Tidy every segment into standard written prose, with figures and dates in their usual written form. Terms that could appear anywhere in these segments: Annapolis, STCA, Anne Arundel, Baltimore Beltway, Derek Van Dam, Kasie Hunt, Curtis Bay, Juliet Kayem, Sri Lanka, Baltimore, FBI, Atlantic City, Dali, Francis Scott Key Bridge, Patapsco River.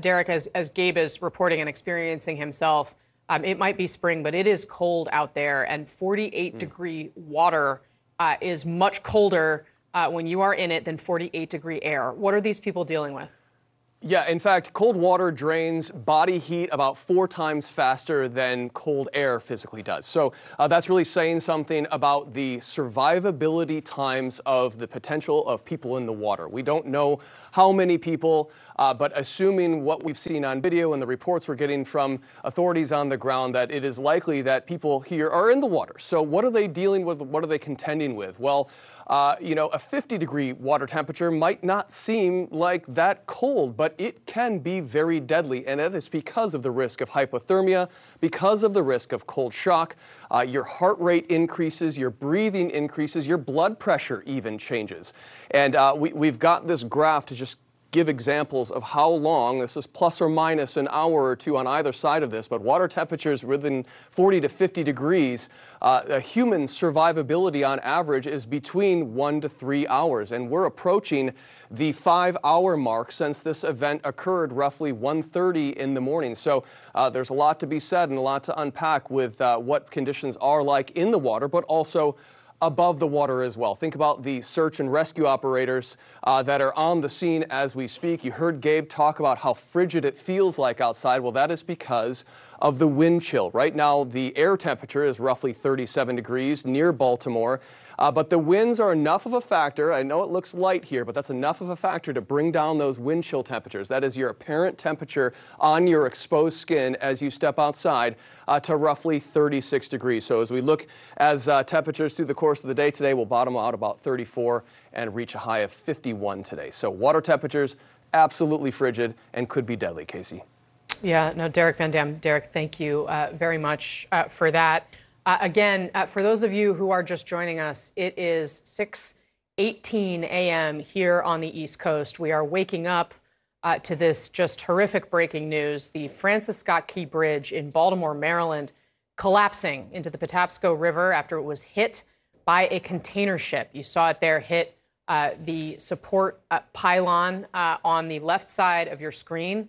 Derek, as Gabe is reporting and experiencing himself, it might be spring, but it is cold out there, and 48-degree water is much colder when you are in it than 48-degree air. What are these people dealing with? Yeah, in fact, cold water drains body heat about 4 times faster than cold air physically does. So that's really saying something about the survivability times of the potential of people in the water. We don't know how many people, but assuming what we've seen on video and the reports we're getting from authorities on the ground, that it is likely that people here are in the water. So what are they dealing with? What are they contending with? Well, you know, a 50-degree water temperature might not seem like that cold, but it can be very deadly, and that is because of the risk of hypothermia, because of the risk of cold shock. Your heart rate increases, your breathing increases, your blood pressure even changes. And we've got this graph to just give examples of how long. This is plus or minus an hour or two on either side of this, but water temperatures within 40 to 50 degrees, a human survivability on average is between 1 to 3 hours, and we're approaching the 5-hour mark since this event occurred roughly 1:30 in the morning. So there's a lot to be said and a lot to unpack with what conditions are like in the water, but also above the water as well. Think about the search and rescue operators that are on the scene as we speak. You heard Gabe talk about how frigid it feels like outside. Well, that is because of the wind chill. Right now, the air temperature is roughly 37 degrees near Baltimore, but the winds are enough of a factor. I know it looks light here, but that's enough of a factor to bring down those wind chill temperatures. That is your apparent temperature on your exposed skin as you step outside to roughly 36 degrees. So as we look as temperatures through the course of the day today, we'll bottom out about 34 and reach a high of 51 today. So water temperatures absolutely frigid and could be deadly, Kasie. Yeah, no, Derek Van Dam. Derek, thank you very much for that. Again, for those of you who are just joining us, it is 6:18 a.m. here on the East Coast. We are waking up to this just horrific breaking news. The Francis Scott Key Bridge in Baltimore, Maryland, collapsing into the Patapsco River after it was hit by a container ship. You saw it there hit the support pylon on the left side of your screen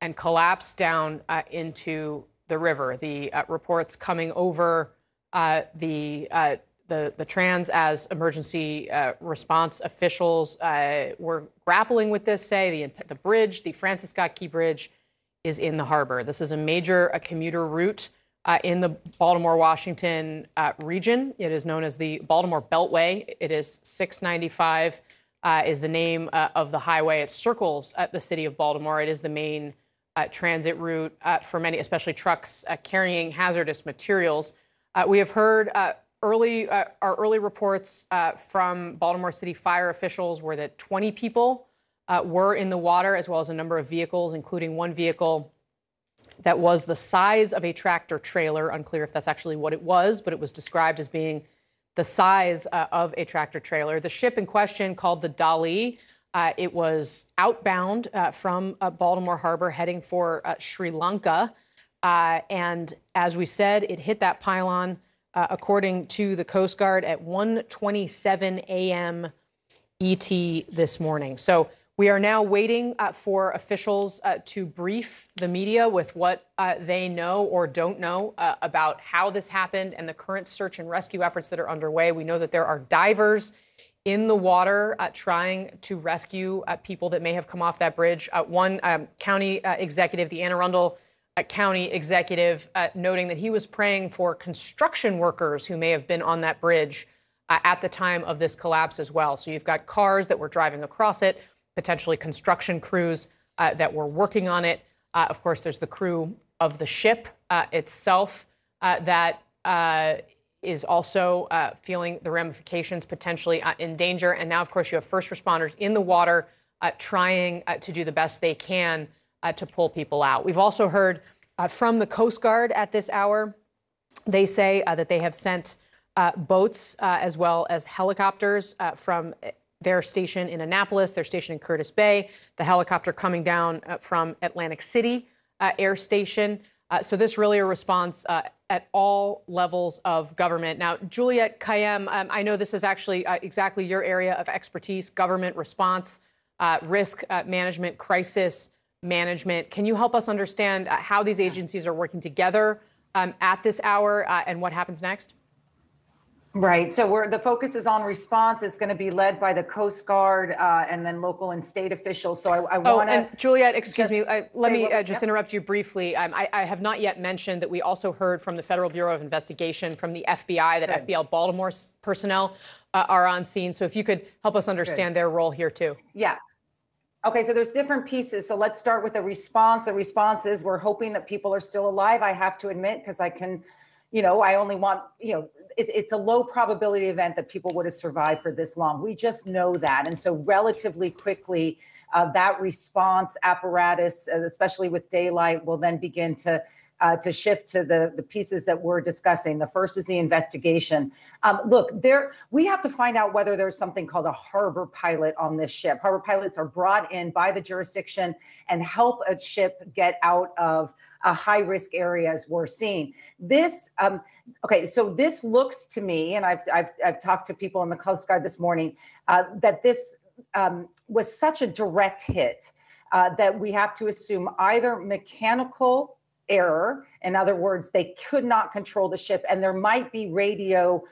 and collapse down into the river. The reports coming over the trans as emergency response officials were grappling with this, say the bridge, the Francis Scott Key Bridge, is in the harbor. This is a major commuter route in the Baltimore, Washington region. It is known as the Baltimore Beltway. It is 695 is the name of the highway. It circles the city of Baltimore. It is the main transit route for many, especially trucks carrying hazardous materials. We have heard our early reports from Baltimore City fire officials were that 20 people were in the water, as well as a number of vehicles, including one vehicle that was the size of a tractor trailer. Unclear if that's actually what it was, but it was described as being the size of a tractor trailer. The ship in question, called the Dali, it was outbound from Baltimore Harbor, heading for Sri Lanka. And as we said, it hit that pylon, according to the Coast Guard, at 1:27 a.m. ET this morning. So we are now waiting for officials to brief the media with what they know or don't know about how this happened and the current search and rescue efforts that are underway. We know that there are divers in the water trying to rescue people that may have come off that bridge. One county executive, the Anne Arundel county executive, noting that he was praying for construction workers who may have been on that bridge at the time of this collapse as well. So you've got cars that were driving across it, potentially construction crews that were working on it. Of course, there's the crew of the ship itself that is also feeling the ramifications, potentially in danger. And now, of course, you have first responders in the water trying to do the best they can to pull people out. We've also heard from the Coast Guard at this hour. They say that they have sent boats as well as helicopters from their station in Annapolis, their station in Curtis Bay, the helicopter coming down from Atlantic City Air Station. So this really a response at all levels of government. Now, Juliet Kayem, I know this is actually exactly your area of expertise: government response, risk management, crisis management. Can you help us understand how these agencies are working together at this hour and what happens next? Right. So the focus is on response. It's going to be led by the Coast Guard and then local and state officials. So I want to... and Juliet, excuse me. Let me just interrupt you briefly. I have not yet mentioned that we also heard from the Federal Bureau of Investigation, from the FBI, that FBI Baltimore personnel are on scene. So if you could help us understand their role here, too. Yeah. Okay, so there's different pieces. So let's start with the response. The response is we're hoping that people are still alive. I have to admit, because I can, you know, I only want, you know, it's a low probability event that people would have survived for this long. We just know that. And so relatively quickly, that response apparatus, especially with daylight, will then begin to shift to the pieces that we're discussing. The first is the investigation. Look, we have to find out whether there's something called a harbor pilot on this ship. Harbor pilots are brought in by the jurisdiction and help a ship get out of a high-risk area, as we're seeing. This, okay, so this looks to me, and I've talked to people in the Coast Guard this morning, that this was such a direct hit that we have to assume either mechanical error. In other words, they could not control the ship, and there might be radio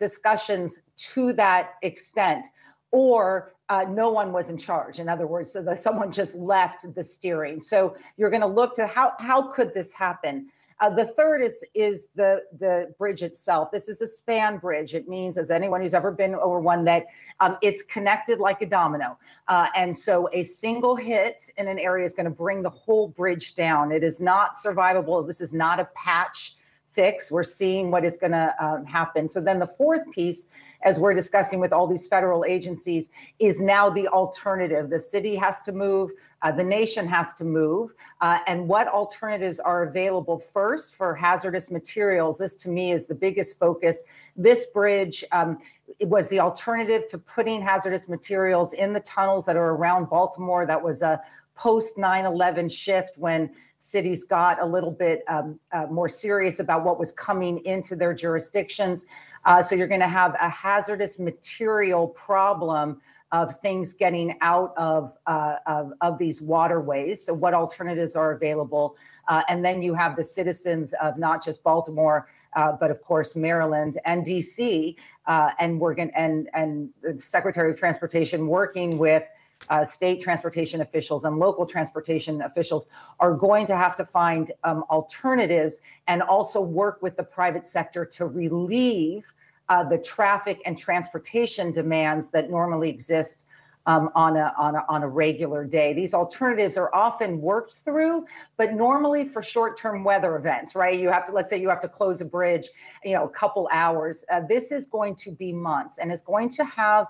discussions to that extent, or no one was in charge. In other words, so someone just left the steering. So you're going to look to how could this happen? The third is the bridge itself. This is a span bridge. It means, as anyone who's ever been over one, that it's connected like a domino. And so a single hit in an area is going to bring the whole bridge down. It is not survivable. This is not a patch fix. We're seeing what is going to happen. So then the fourth piece, as we're discussing with all these federal agencies, is now the alternative. The city has to move. The nation has to move. And what alternatives are available first for hazardous materials? This, to me, is the biggest focus. This bridge was the alternative to putting hazardous materials in the tunnels that are around Baltimore. That was a post 9/11 shift when cities got a little bit more serious about what was coming into their jurisdictions. So you're going to have a hazardous material problem of things getting out of these waterways. So what alternatives are available? And then you have the citizens of not just Baltimore, but of course Maryland and DC, and Morgan and the Secretary of Transportation working with state transportation officials and local transportation officials are going to have to find alternatives and also work with the private sector to relieve the traffic and transportation demands that normally exist on a regular day. These alternatives are often worked through, but normally for short-term weather events, right? You have to, let's say you have to close a bridge, you know, a couple hours. This is going to be months, and it's going to have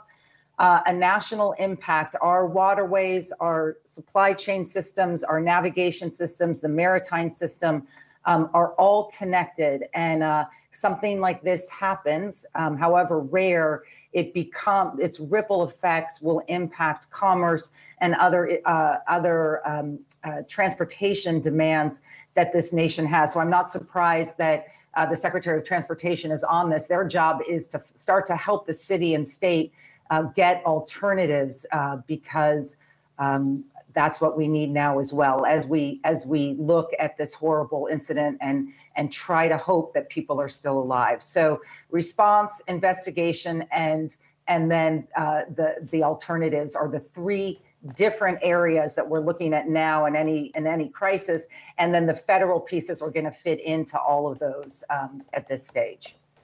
a national impact. Our waterways, our supply chain systems, our navigation systems, the maritime system are all connected. And something like this happens, however rare it becomes, its ripple effects will impact commerce and other transportation demands that this nation has. So I'm not surprised that the Secretary of Transportation is on this. Their job is to start to help the city and state get alternatives because that's what we need now as well, as we look at this horrible incident and try to hope that people are still alive. So response, investigation, and then the alternatives are the three different areas that we're looking at now in any crisis, and then the federal pieces are going to fit into all of those at this stage.